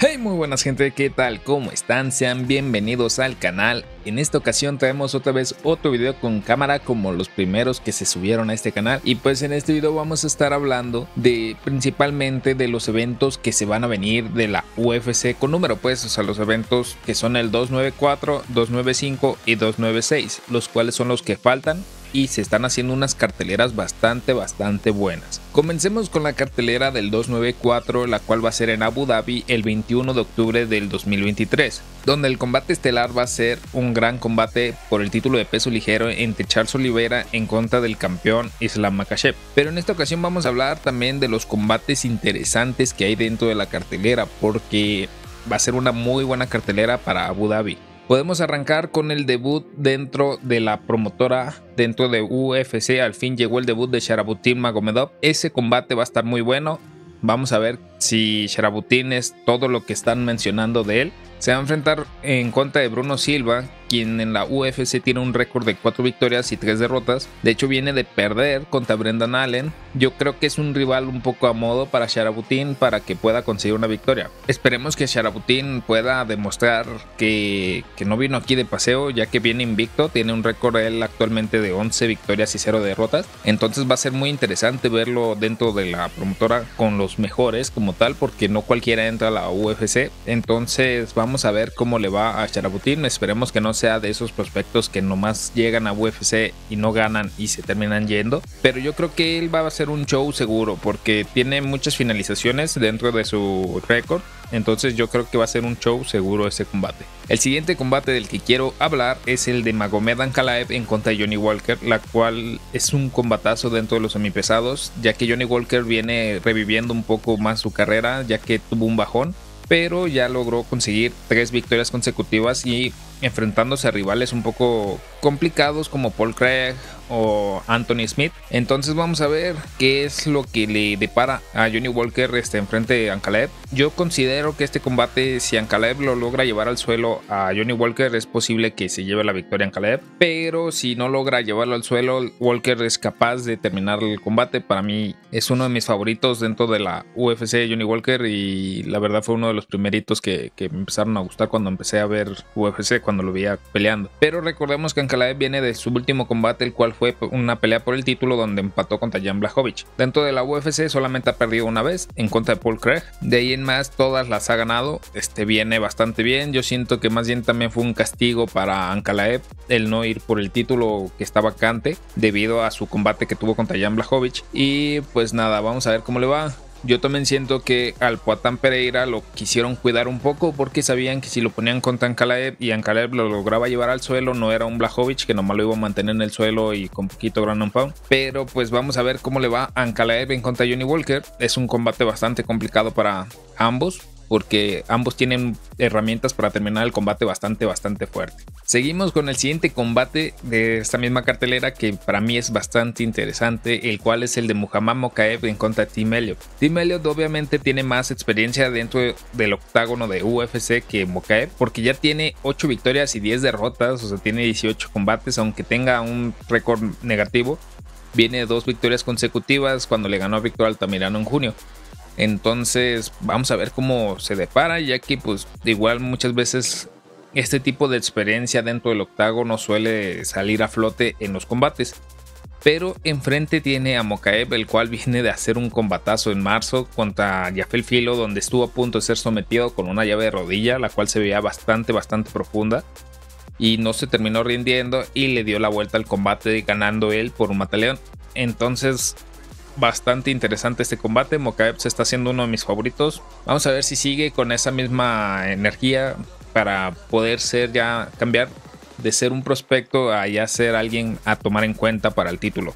Hey, muy buenas gente, ¿qué tal? ¿Cómo están? Sean bienvenidos al canal. En esta ocasión traemos otra vez otro video con cámara como los primeros que se subieron a este canal. Y pues en este video vamos a estar hablando de principalmente de los eventos que se van a venir de la UFC con número, pues, o sea, los eventos que son el 294, 295 y 296, los cuales son los que faltan. Y se están haciendo unas carteleras bastante buenas. Comencemos con la cartelera del 294, la cual va a ser en Abu Dhabi el 21 de octubre del 2023, donde el combate estelar va a ser un gran combate por el título de peso ligero entre Charles Oliveira en contra del campeón Islam Makhachev. Pero en esta ocasión vamos a hablar también de los combates interesantes que hay dentro de la cartelera, porque va a ser una muy buena cartelera para Abu Dhabi. Podemos arrancar con el debut dentro de la promotora, dentro de UFC. Al fin llegó el debut de Sharabutdin Magomedov. Ese combate va a estar muy bueno. Vamos a ver si Sharabutdin es todo lo que están mencionando de él. Se va a enfrentar en contra de Bruno Silva, quien en la UFC tiene un récord de 4 victorias y 3 derrotas. De hecho viene de perder contra Brendan Allen. Yo creo que es un rival un poco a modo para Sharabutdin para que pueda conseguir una victoria. Esperemos que Sharabutdin pueda demostrar que no vino aquí de paseo, ya que viene invicto. Tiene un récord él actualmente de 11 victorias y 0 derrotas. Entonces va a ser muy interesante verlo dentro de la promotora con los mejores como tal, porque no cualquiera entra a la UFC. Entonces vamos a ver cómo le va a Sharabutdin. Esperemos que no sea de esos prospectos que nomás llegan a UFC y no ganan y se terminan yendo, pero yo creo que él va a hacer un show seguro porque tiene muchas finalizaciones dentro de su récord. Entonces yo creo que va a ser un show seguro ese combate. El siguiente combate del que quiero hablar es el de Magomed Ankalaev en contra de Johnny Walker, la cual es un combatazo dentro de los semipesados, ya que Johnny Walker viene reviviendo un poco más su carrera, ya que tuvo un bajón, pero ya logró conseguir 3 victorias consecutivas y enfrentándose a rivales un poco complicados como Paul Craig o Anthony Smith. Entonces vamos a ver qué es lo que le depara a Johnny Walker enfrente de Ankalaev. Yo considero que este combate, si Ankalaev lo logra llevar al suelo a Johnny Walker, es posible que se lleve la victoria Ankalaev, pero si no logra llevarlo al suelo, Walker es capaz de terminar el combate. Para mí es uno de mis favoritos dentro de la UFC, Johnny Walker, y la verdad fue uno de los primeritos que me empezaron a gustar cuando empecé a ver UFC, cuando lo veía peleando. Pero recordemos que Ankalaev viene de su último combate, el cual fue una pelea por el título donde empató contra Jan Blachowicz. Dentro de la UFC solamente ha perdido una vez, en contra de Paul Craig. De ahí en más todas las ha ganado. Viene bastante bien. Yo siento que más bien también fue un castigo para Ankalaev el no ir por el título que está vacante debido a su combate que tuvo contra Jan Blachowicz. Y pues nada, vamos a ver cómo le va. Yo también siento que al Poatan Pereira lo quisieron cuidar un poco porque sabían que si lo ponían contra Ankalaev y Ankalaev lo lograba llevar al suelo, no era un Blachowicz que nomás lo iba a mantener en el suelo y con poquito ground and pound. Pero pues vamos a ver cómo le va a Ankalaev en contra de Johnny Walker. Es un combate bastante complicado para ambos, porque ambos tienen herramientas para terminar el combate bastante fuerte. Seguimos con el siguiente combate de esta misma cartelera, que para mí es bastante interesante, el cual es el de Muhammad Mokaev en contra de Tim Elliott. Tim Elliott obviamente tiene más experiencia dentro del octágono de UFC que Mokaev, porque ya tiene 8 victorias y 10 derrotas, o sea, tiene 18 combates, aunque tenga un récord negativo. Viene 2 victorias consecutivas cuando le ganó a Victor Altamirano en junio. Entonces vamos a ver cómo se depara, ya que pues igual muchas veces este tipo de experiencia dentro del octágono suele salir a flote en los combates. Pero enfrente tiene a Mokaev, el cual viene de hacer un combatazo en marzo contra Jafel Filo, donde estuvo a punto de ser sometido con una llave de rodilla, la cual se veía bastante profunda. Y no se terminó rindiendo y le dio la vuelta al combate, ganando él por un mataleón. Entonces bastante interesante este combate. Mokaev se está haciendo uno de mis favoritos. Vamos a ver si sigue con esa misma energía para poder ser ya, cambiar de ser un prospecto a ya ser alguien a tomar en cuenta para el título.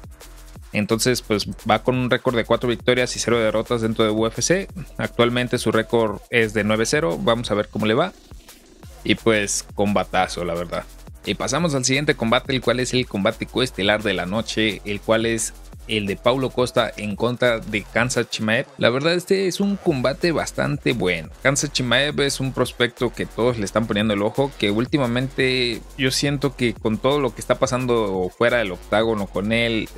Entonces pues va con un récord de 4 victorias y 0 derrotas dentro de UFC. Actualmente su récord es de 9-0. Vamos a ver cómo le va. Y pues combatazo, la verdad. Y pasamos al siguiente combate, el cual es el combate coestelar de la noche, el cual es el de Paulo Costa en contra de Khamzat Chimaev. La verdad, este es un combate bastante bueno. Khamzat Chimaev es un prospecto que todos le están poniendo el ojo, que últimamente yo siento que con todo lo que está pasando fuera del octágono con él,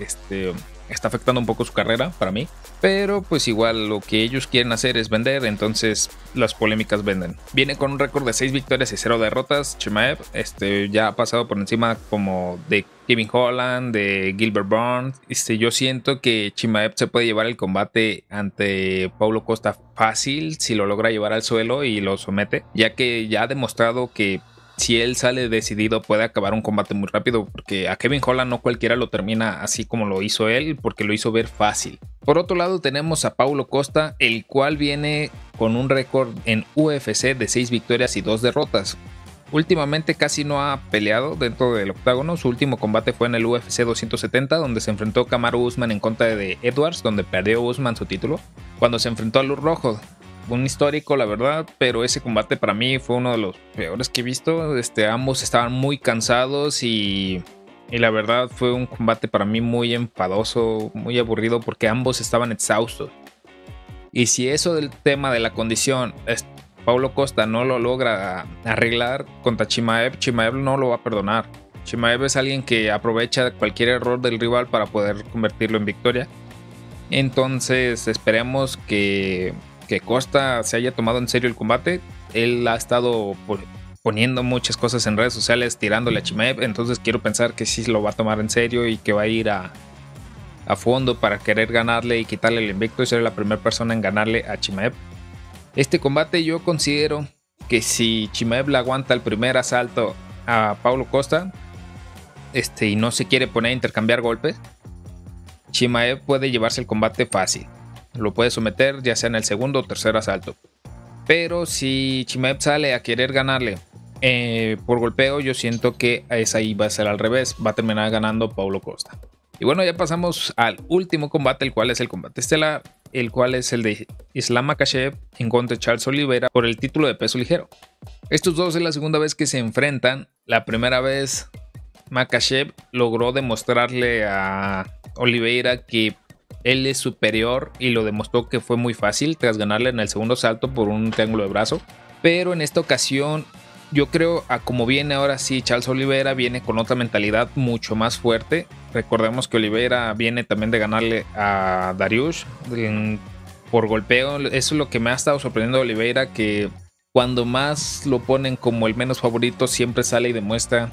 está afectando un poco su carrera para mí, pero pues igual lo que ellos quieren hacer es vender, entonces las polémicas venden. Viene con un récord de 6 victorias y 0 derrotas, Chimaev, ya ha pasado por encima como de Kevin Holland, de Gilbert Burns. Yo siento que Chimaev se puede llevar el combate ante Paulo Costa fácil si lo logra llevar al suelo y lo somete, ya que ya ha demostrado que si él sale decidido puede acabar un combate muy rápido, porque a Kevin Holland no cualquiera lo termina así como lo hizo él, porque lo hizo ver fácil. Por otro lado tenemos a Paulo Costa, el cual viene con un récord en UFC de 6 victorias y 2 derrotas. Últimamente casi no ha peleado dentro del octágono. Su último combate fue en el UFC 270, donde se enfrentó a Kamaru Usman en contra de Edwards, donde perdió Usman su título, cuando se enfrentó a Luz Rojo. Un histórico, la verdad, pero ese combate para mí fue uno de los peores que he visto. Ambos estaban muy cansados y la verdad fue un combate para mí muy enfadoso, muy aburrido, porque ambos estaban exhaustos. Y si eso del tema de la condición Paulo Costa no lo logra arreglar contra Chimaev, Chimaev no lo va a perdonar. Chimaev es alguien que aprovecha cualquier error del rival para poder convertirlo en victoria. Entonces esperemos que Costa se haya tomado en serio el combate. Él ha estado poniendo muchas cosas en redes sociales tirándole a Chimaev, entonces quiero pensar que sí lo va a tomar en serio y que va a ir a fondo para querer ganarle y quitarle el invicto y ser la primera persona en ganarle a Chimaev. Este combate yo considero que si Chimaev le aguanta el primer asalto a Paulo Costa y no se quiere poner a intercambiar golpes, Chimaev puede llevarse el combate fácil. Lo puede someter ya sea en el segundo o tercer asalto. Pero si Chimaev sale a querer ganarle por golpeo, yo siento que esa ahí va a ser al revés. Va a terminar ganando Paulo Costa. Y bueno, ya pasamos al último combate, el cual es el combate estelar, el cual es el de Islam Makhachev en contra de Charles Oliveira por el título de peso ligero. Estos dos es la segunda vez que se enfrentan. La primera vez Makhachev logró demostrarle a Oliveira que él es superior y lo demostró que fue muy fácil tras ganarle en el segundo salto por un triángulo de brazo. Pero en esta ocasión yo creo a como viene ahora sí Charles Oliveira, viene con otra mentalidad mucho más fuerte. Recordemos que Oliveira viene también de ganarle a Dariush por golpeo. Eso es lo que me ha estado sorprendiendo de Oliveira, que cuando más lo ponen como el menos favorito siempre sale y demuestra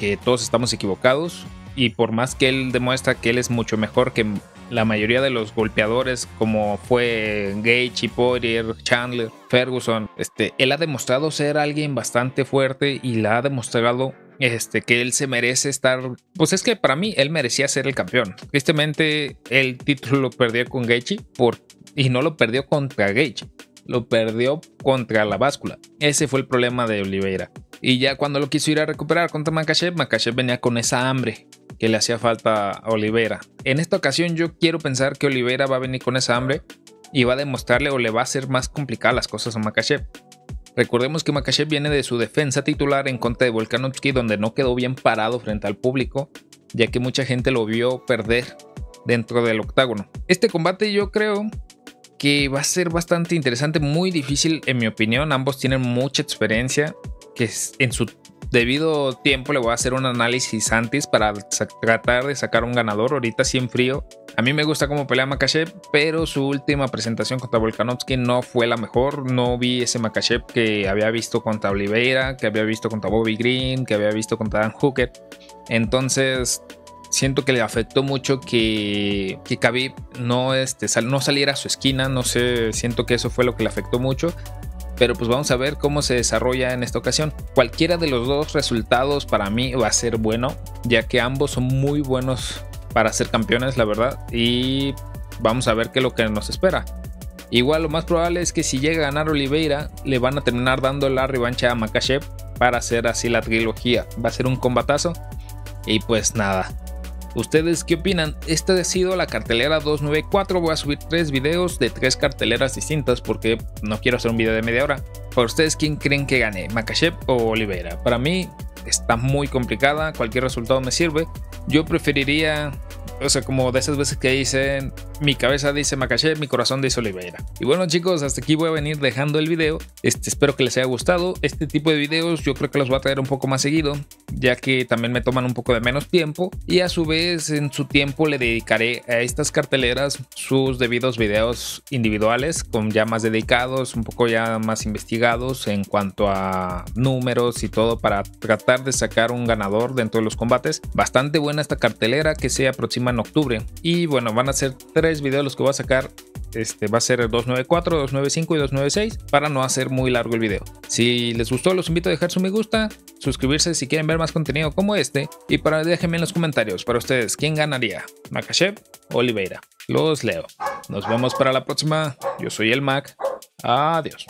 que todos estamos equivocados. Y por más que él demuestra que él es mucho mejor que la mayoría de los golpeadores, como fue Gaethje, Poirier, Chandler, Ferguson, él ha demostrado ser alguien bastante fuerte y la ha demostrado que él se merece estar. Pues es que para mí él merecía ser el campeón. Tristemente el título lo perdió con Gaethje y no lo perdió contra Gaethje, lo perdió contra la báscula. Ese fue el problema de Oliveira. Y ya cuando lo quiso ir a recuperar contra Makhachev, Makhachev venía con esa hambre que le hacía falta a Oliveira. En esta ocasión yo quiero pensar que Oliveira va a venir con esa hambre y va a demostrarle o le va a hacer más complicadas las cosas a Makhachev. Recordemos que Makhachev viene de su defensa titular en contra de Volkanovski, donde no quedó bien parado frente al público, ya que mucha gente lo vio perder dentro del octágono. Este combate yo creo que va a ser bastante interesante, muy difícil en mi opinión. Ambos tienen mucha experiencia, que en su debido tiempo le voy a hacer un análisis antes para tratar de sacar un ganador. Ahorita sí en frío, a mí me gusta cómo pelea Makhachev, pero su última presentación contra Volkanovski no fue la mejor. No vi ese Makhachev que había visto contra Oliveira, que había visto contra Bobby Green, que había visto contra Dan Hooker. Entonces siento que le afectó mucho que Khabib no saliera a su esquina. No sé, siento que eso fue lo que le afectó mucho. Pero pues vamos a ver cómo se desarrolla en esta ocasión. Cualquiera de los dos resultados para mí va a ser bueno, ya que ambos son muy buenos para ser campeones, la verdad. Y vamos a ver qué es lo que nos espera. Igual lo más probable es que si llega a ganar Oliveira, le van a terminar dando la revancha a Makhachev para hacer así la trilogía. Va a ser un combatazo. Y pues nada, ¿ustedes qué opinan? Esta ha sido la cartelera 294. Voy a subir 3 videos de 3 carteleras distintas porque no quiero hacer un video de media hora. ¿Para ustedes quién creen que gane, Makhachev o Oliveira? Para mí está muy complicada, cualquier resultado me sirve. Yo preferiría o sea, como de esas veces que dicen, mi cabeza dice Makhachev, mi corazón dice Oliveira. Y bueno, chicos, hasta aquí voy a venir dejando el video. Espero que les haya gustado. Este tipo de videos yo creo que los voy a traer un poco más seguido, ya que también me toman un poco de menos tiempo, y a su vez en su tiempo le dedicaré a estas carteleras sus debidos videos individuales, con ya más dedicados, un poco ya más investigados en cuanto a números y todo, para tratar de sacar un ganador dentro de los combates. Bastante buena esta cartelera que se aproxima en octubre, y bueno, van a ser 3 videos los que voy a sacar. Va a ser el 294, 295 y 296 para no hacer muy largo el video. Si les gustó, los invito a dejar su me gusta, suscribirse si quieren ver más contenido como este, y déjenme en los comentarios para ustedes quién ganaría, Makhachev o Oliveira. Los leo. Nos vemos para la próxima. Yo soy El Mac. Adiós.